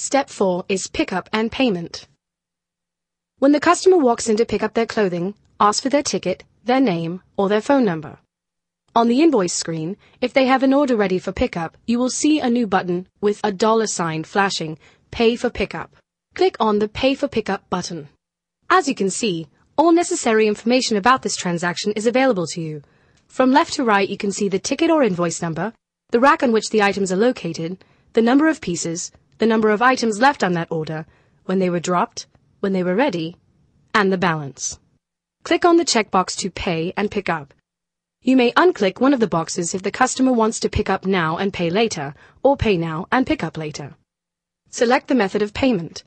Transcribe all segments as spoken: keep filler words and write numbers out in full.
Step four is pickup and payment. When the customer walks in to pick up their clothing, ask for their ticket, their name, or their phone number. On the invoice screen, if they have an order ready for pickup, you will see a new button with a dollar sign flashing, Pay for Pickup. Click on the Pay for Pickup button. As you can see, all necessary information about this transaction is available to you. From left to right, you can see the ticket or invoice number, the rack on which the items are located, the number of pieces, the number of items left on that order, when they were dropped, when they were ready, and the balance. Click on the checkbox to pay and pick up. You may unclick one of the boxes if the customer wants to pick up now and pay later, or pay now and pick up later. Select the method of payment.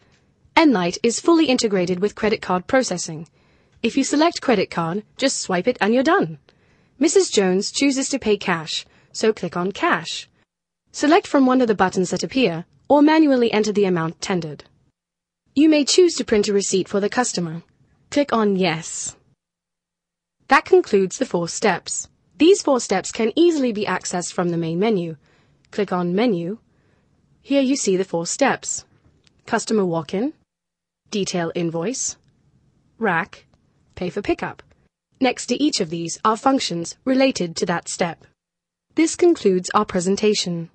Enlite is fully integrated with credit card processing. If you select credit card, just swipe it and you're done. Missus Jones chooses to pay cash, so click on Cash. Select from one of the buttons that appear, or manually enter the amount tendered. You may choose to print a receipt for the customer. Click on Yes. That concludes the four steps. These four steps can easily be accessed from the main menu. Click on Menu. Here you see the four steps: Customer Walk-in, Detail Invoice, Rack, Pay for Pickup. Next to each of these are functions related to that step. This concludes our presentation.